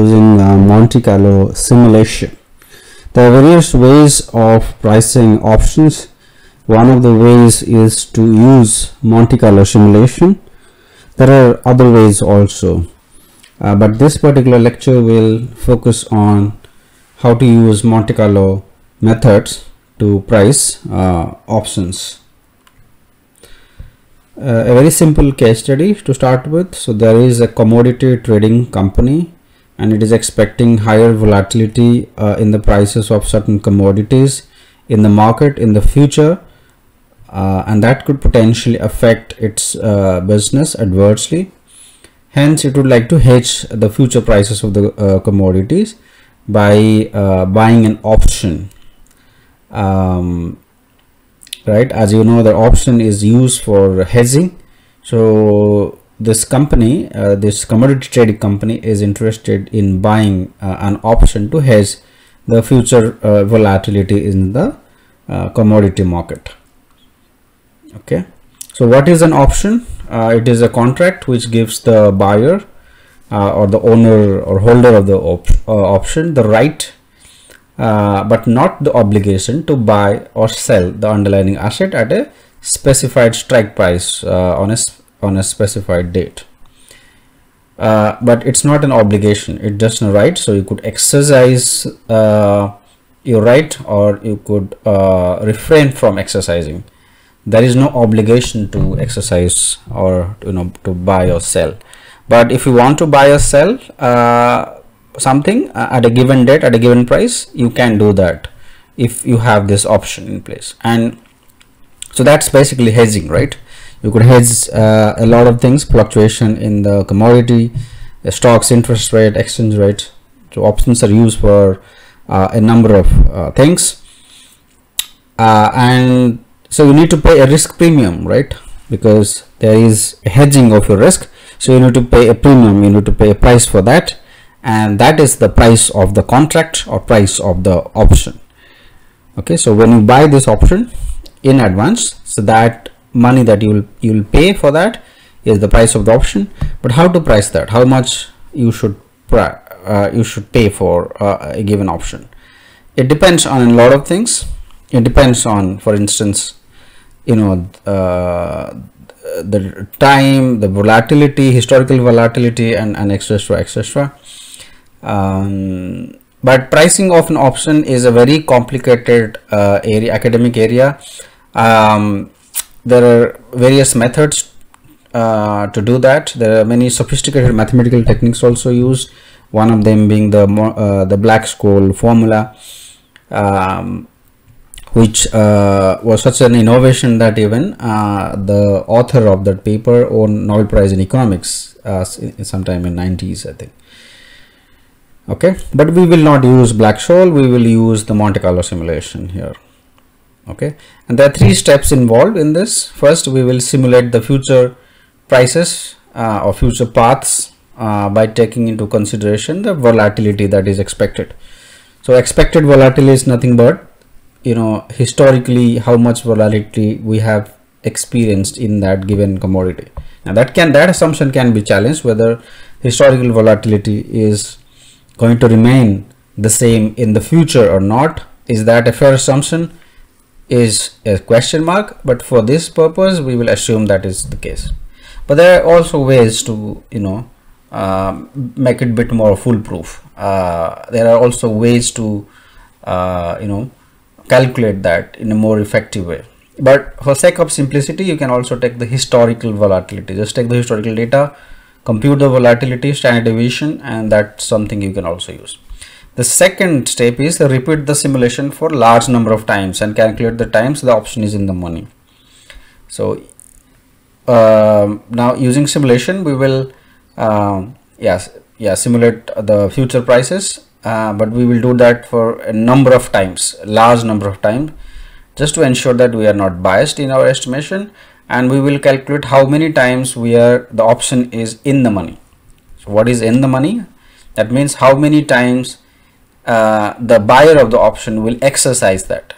using Monte Carlo simulation. There are various ways of pricing options. One of the ways is to use Monte Carlo simulation. There are other ways also, but this particular lecture will focus on how to use Monte Carlo methods to price options. A very simple case study to start with. So there is a commodity trading company and it is expecting higher volatility in the prices of certain commodities in the market in the future, and that could potentially affect its business adversely. Hence it would like to hedge the future prices of the commodities by buying an option. Right, as you know, the option is used for hedging. So this company, this commodity trading company, is interested in buying an option to hedge the future volatility in the commodity market. Okay, so what is an option? It is a contract which gives the buyer or the owner or holder of the option the right, but not the obligation, to buy or sell the underlying asset at a specified strike price on a specified date. But it's not an obligation, it's just a right. So you could exercise your right, or you could refrain from exercising. There is no obligation to exercise or, you know, to buy or sell. But if you want to buy or sell something at a given date at a given price, you can do that if you have this option in place. And so that's basically hedging, right? You could hedge a lot of things, fluctuation in the commodity, the stocks, interest rate, exchange rate. So options are used for a number of things, and so you need to pay a risk premium, right? Because there is a hedging of your risk, so you need to pay a premium, you need to pay a price for that. And that is the price of the contract or price of the option. Okay, so when you buy this option in advance, so that money that you will pay for that is the price of the option. But how to price that? How much you should pay for a given option? It depends on a lot of things. It depends on, for instance, you know, the time, the volatility, historical volatility, and etc., etc. But pricing of an option is a very complicated area, academic area. There are various methods to do that. There are many sophisticated mathematical techniques also used, one of them being the Black-Scholes formula, which was such an innovation that even the author of that paper won Nobel Prize in Economics sometime in the 90s, I think. Okay, but we will not use Black-Scholes, we will use the Monte Carlo simulation here. Okay, and there are three steps involved in this. First, we will simulate the future prices or future paths by taking into consideration the volatility that is expected. So expected volatility is nothing but, you know, historically how much volatility we have experienced in that given commodity. Now that assumption can be challenged, whether historical volatility is going to remain the same in the future or not. Is that a fair assumption? Is a question mark, but for this purpose we will assume that is the case. But there are also ways to, you know, make it a bit more foolproof. There are also ways to you know, calculate that in a more effective way, but for sake of simplicity you can also take the historical volatility. Just take the historical data, compute the volatility, standard deviation, and that's something you can also use. The second step is to repeat the simulation for large number of times and calculate the times the option is in the money. So now using simulation we will simulate the future prices, but we will do that for a number of times, large number of times, just to ensure that we are not biased in our estimation. And we will calculate how many times the option is in the money. So what is in the money? That means how many times the buyer of the option will exercise that,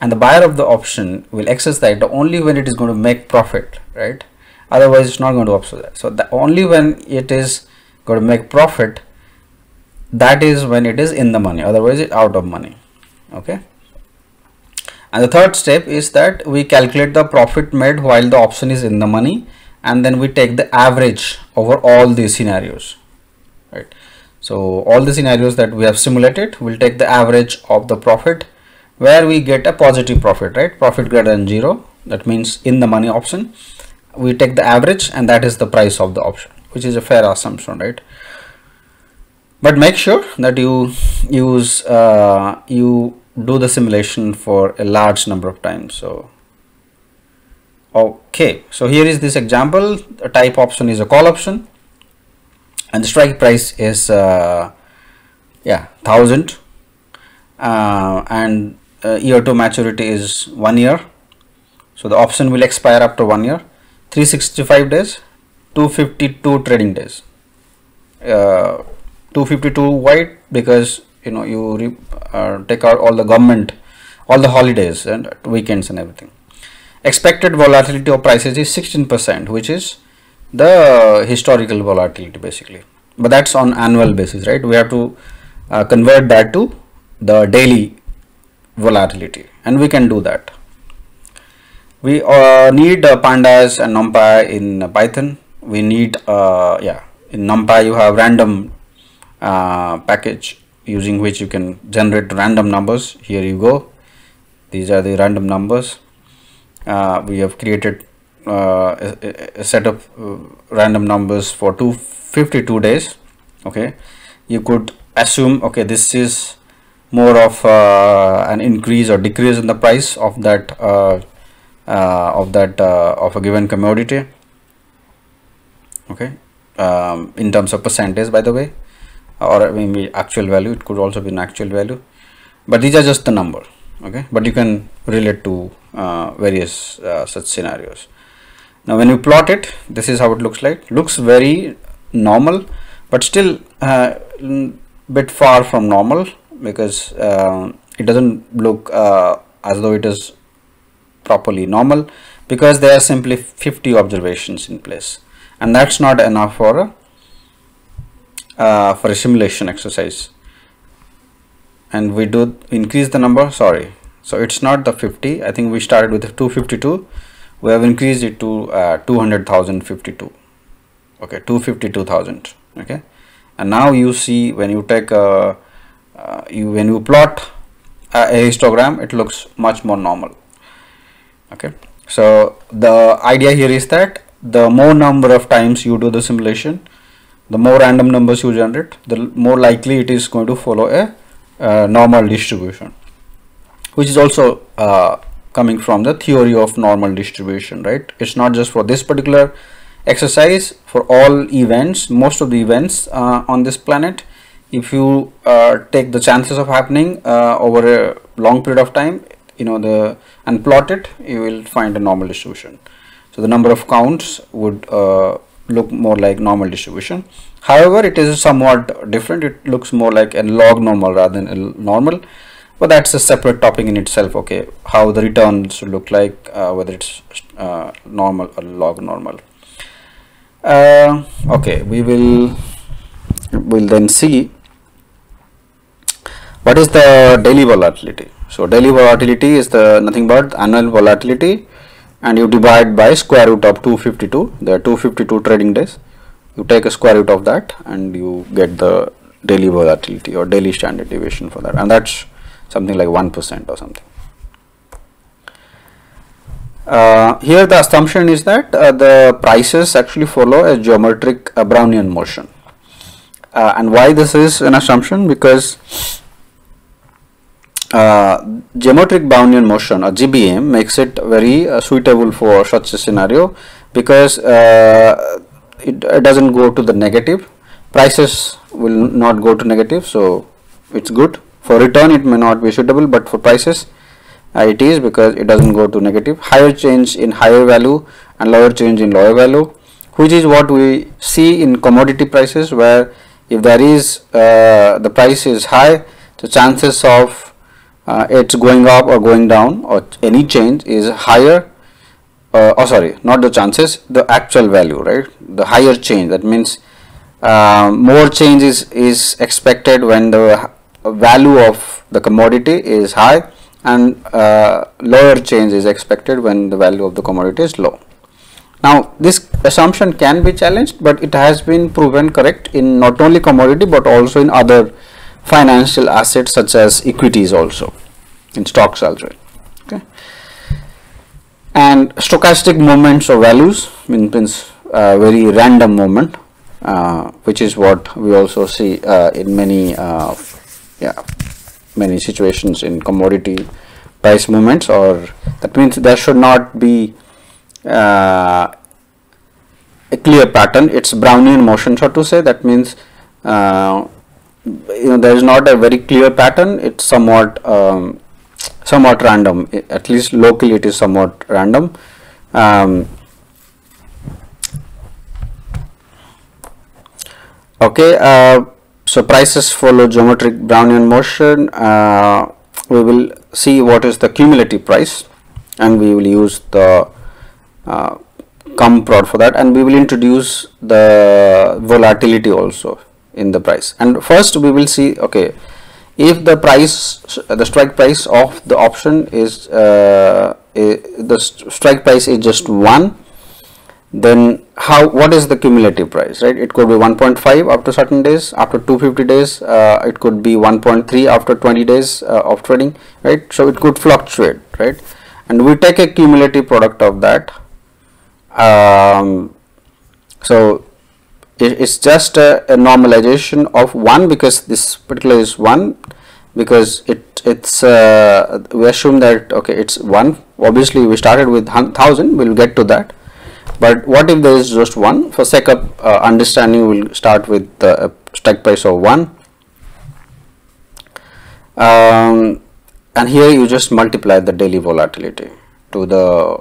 and the buyer of the option will exercise that only when it is going to make profit, right? Otherwise it's not going to exercise. So only when it is going to make profit that is when it is in the money, otherwise it's out of money. Okay. And the third step is that we calculate the profit made while the option is in the money, and then we take the average over all these scenarios, right? So all the scenarios that we have simulated, we'll take the average of the profit, where we get a positive profit, right? Profit greater than 0, that means in the money option. We take the average, and that is the price of the option, which is a fair assumption, right? But make sure that you use you do the simulation for a large number of times. So okay, so here is this example. The type option is a call option, and the strike price is 1,000, and year to maturity is 1 year. So the option will expire after 1 year, 365 days, 252 trading days. 252 white, because you know you take out all the government, all the holidays and weekends and everything. Expected volatility of prices is 16%, which is the historical volatility basically, but that's on annual basis, right? We have to convert that to the daily volatility, and we can do that. We need pandas and NumPy in Python. We need in NumPy you have random package using which you can generate random numbers. Here you go, these are the random numbers. We have created a set of random numbers for 252 days. Okay, you could assume, okay, this is more of an increase or decrease in the price of that of a given commodity. Okay, in terms of percentage, by the way, or maybe actual value. It could also be an actual value, but these are just the number. Okay, but you can relate to various such scenarios. Now when you plot it, this is how it looks like. Looks very normal, but still bit far from normal, because it doesn't look as though it is properly normal, because there are simply 50 observations in place, and that's not enough for a simulation exercise. And we do increase the number, sorry, so it's not the 50. I think we started with 252, we have increased it to 200,052. Okay, 252,000. Okay, and now you see when you take when you plot a histogram, it looks much more normal. Okay, so the idea here is that the more number of times you do the simulation, the more random numbers you generate, the more likely it is going to follow a normal distribution, which is also coming from the theory of normal distribution, right? It's not just for this particular exercise, for all events, most of the events on this planet. If you take the chances of happening over a long period of time, you know, and plot it, you will find a normal distribution. So the number of counts would look more like normal distribution. However, it is somewhat different. It looks more like a log normal rather than a normal, but that's a separate topic in itself. Okay, how the return should look like, whether it's normal or log normal. Okay, we will then see what is the daily volatility. So daily volatility is the nothing but annual volatility, and you divide by square root of 252. There are 252 trading days. You take a square root of that, and you get the daily volatility or daily standard deviation for that, and that's something like 1% or something. Here the assumption is that the prices actually follow a geometric Brownian motion. And why this is an assumption? Because geometric Brownian motion or GBM makes it very suitable for such a scenario, because it doesn't go to the negative. Prices will not go to negative, so it's good. For return it may not be suitable, but for prices it is, because it doesn't go to negative. Higher change in higher value and lower change in lower value, which is what we see in commodity prices, where if there is the price is high, the chances of it's going up or going down or any change is higher, the actual value, right? The higher change, that means more change is expected when the value of the commodity is high, and lower change is expected when the value of the commodity is low. Now this assumption can be challenged, but it has been proven correct in not only commodity but also in other financial assets such as equities, also in stocks also. Okay. And stochastic movements of values means very random movement, which is what we also see in many many situations in commodity price movements. Or that means there should not be a clear pattern. It's Brownian motion, so to say. That means there is not a very clear pattern. It's somewhat random. At least locally it is somewhat random. So prices follow geometric Brownian motion. We will see what is the cumulative price, and we will use the cumprod for that, and we will introduce the volatility also in the price. And first we will see, okay, if the price, the strike price of the option is the strike price is just 1, then what is the cumulative price, right? It could be 1.5 after certain days, after 250 days, it could be 1.3 after 20 days of trading, right? So it could fluctuate, right? And we take a cumulative product of that. So it's just a normalization of 1, because this particular is 1, because it's we assume that, okay, it's 1. Obviously we started with 1000, we'll get to that. But what if there is just 1? For sake of understanding, we'll start with the strike price of 1, and here you just multiply the daily volatility to the,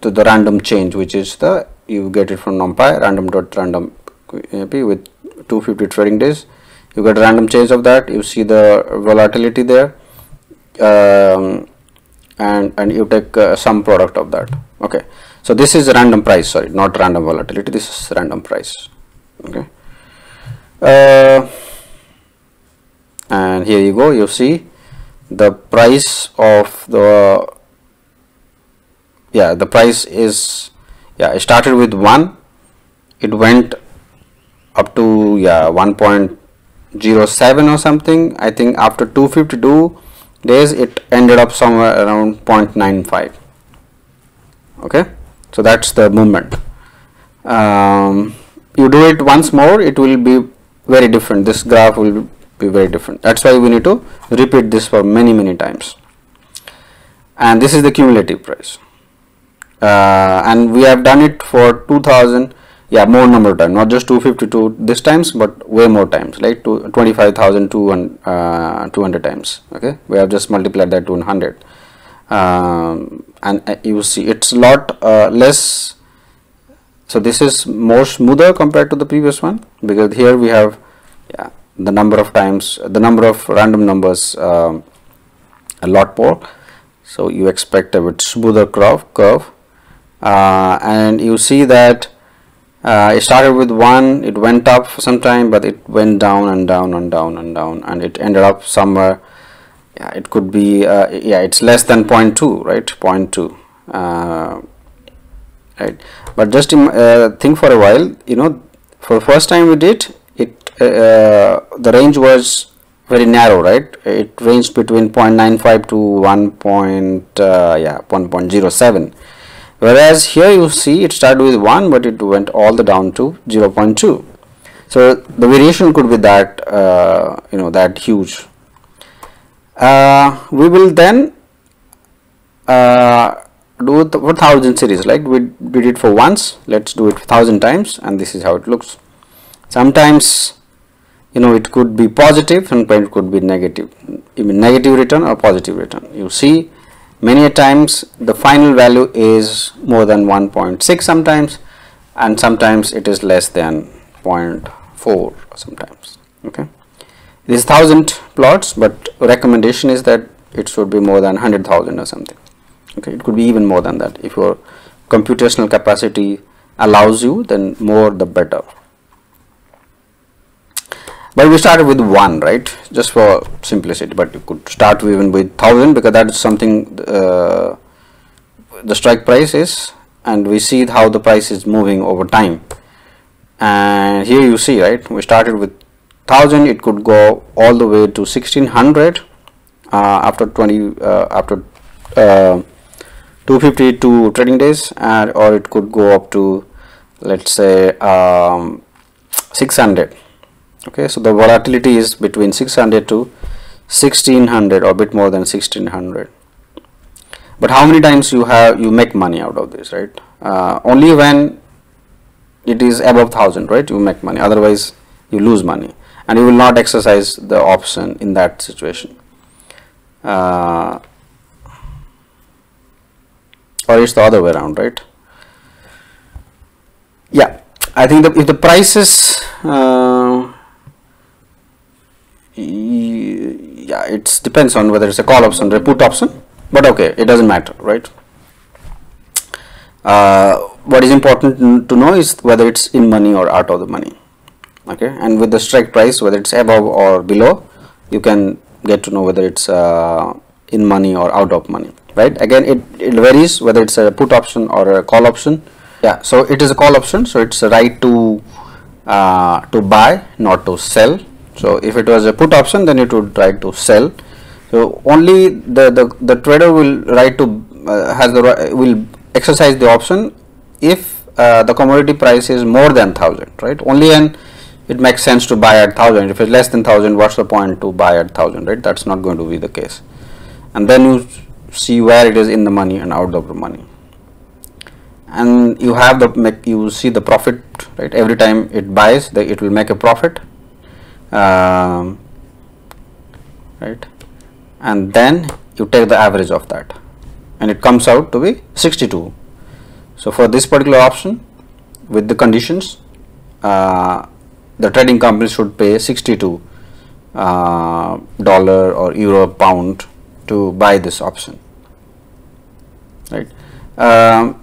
to the random change, which is the, you get it from NumPy, random.randomp with 250 trading days. You get random change of that. You see the volatility there, and you take some product of that. Okay. So this is random price, sorry, not random volatility, this is random price. Okay. And here you go, you see the price of the, the price is, it started with 1, it went up to 1.07 or something. I think after 252 days it ended up somewhere around 0.95. Okay. So that's the movement. You do it once more, it will be very different. This graph will be very different. That's why we need to repeat this for many times. And this is the cumulative price. And we have done it for 2000, more number of times, not just 252 this times, but way more times, like 25,200 times. Okay, we have just multiplied that to 100. And you see it's a lot less, so this is more smoother compared to the previous one, because here we have the number of times, the number of random numbers a lot more, so you expect a bit smoother curve. And you see that it started with 1, it went up for some time, but it went down and down and down and down, and it ended up somewhere. It could be, it's less than 0.2, right? 0.2, right? But just think for a while, for the first time we did it, the range was very narrow, right? It ranged between 0.95 to 1.07. Whereas here you see it started with 1, but it went all the down to 0.2. So the variation could be that, that huge. We will then do the 1000 series, like we did it for once. Let's do it 1000 times, and this is how it looks. Sometimes it could be positive, sometimes it could be negative, even negative return or positive return. You see many a times the final value is more than 1.6 sometimes, and sometimes it is less than 0.4 sometimes. Okay. This 1000 plots, but recommendation is that it should be more than 100,000 or something. Okay, it could be even more than that. If your computational capacity allows you, then more the better. But we started with 1, right, just for simplicity, but you could start even with 1000 because that is something the strike price is, and we see how the price is moving over time. And here you see, right, we started with 1000, it could go all the way to 1600, after 252 trading days, and or it could go up to, let's say, 600. Okay, so the volatility is between 600 to 1600 or a bit more than 1600. But how many times you make money out of this, right? Only when it is above 1000, right, you make money, otherwise you lose money and you will not exercise the option in that situation, or it's the other way around, right? Yeah, I think that if the price is yeah, it depends on whether it's a call option or a put option, but okay, it doesn't matter, right? What is important to know is whether it's in money or out of the money. Okay, and with the strike price, whether it's above or below, you can get to know whether it's in money or out of money, right? Again, it varies whether it's a put option or a call option. Yeah, so it is a call option, so it's a right to buy, not to sell. So if it was a put option, then it would try to sell. So only the trader will right to will exercise the option if the commodity price is more than 1000, right? Only and it makes sense to buy at 1000. If it's less than 1000, what's the point to buy at 1000, right? That's not going to be the case. And then you see where it is in the money and out of the money, and you have you see the profit, right? Every time it buys, it will make a profit, right? And then you take the average of that, and it comes out to be 62. So for this particular option, with the conditions, the trading company should pay 62 dollar or euro pound to buy this option, right?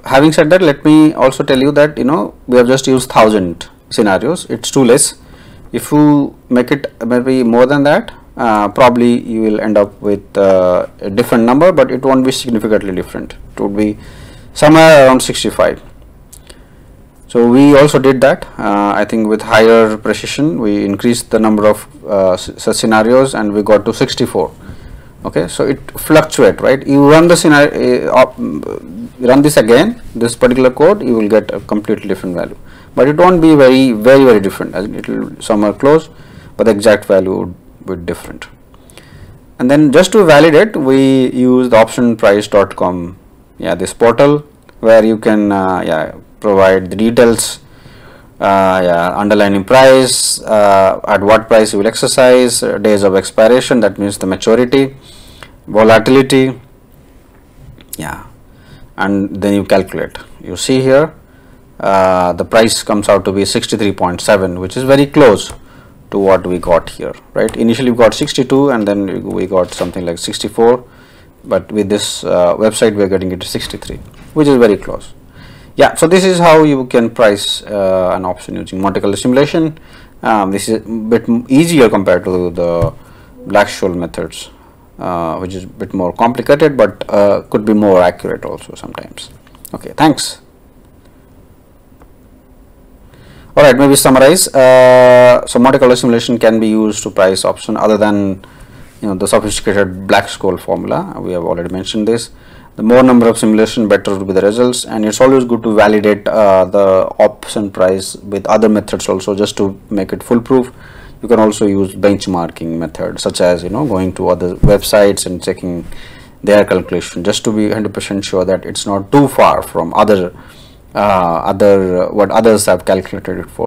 Having said that, let me also tell you that, you know, we have just used 1000 scenarios. It's too less. If you make it maybe more than that, probably you will end up with a different number, but it won't be significantly different. It would be somewhere around 65. So we also did that. I think with higher precision, we increased the number of such scenarios, and we got to 64. Okay, so it fluctuates, right? You run the scenario, run this again, this particular code, you will get a completely different value, but it won't be very, very different. As it will somewhere close, but the exact value would be different. And then just to validate, we use the optionprice.com, yeah, this portal where you can yeah, provide the details, yeah, underlining price, at what price you will exercise, days of expiration, that means the maturity, volatility, yeah, and then you calculate. You see here, the price comes out to be 63.7, which is very close to what we got here, right? Initially we got 62, and then we got something like 64, but with this website we are getting it to 63, which is very close. Yeah, so this is how you can price an option using Monte Carlo simulation. This is a bit easier compared to the Black-Scholes methods, which is a bit more complicated, but could be more accurate also sometimes. Okay, thanks. All right, maybe summarize. So Monte Carlo simulation can be used to price option other than, you know, the sophisticated Black-Scholes formula. We have already mentioned this. The more number of simulation, better will be the results, and it's always good to validate the option price with other methods also, just to make it foolproof. You can also use benchmarking methods, such as, you know, going to other websites and checking their calculation, just to be 100% sure that it's not too far from other what others have calculated it for.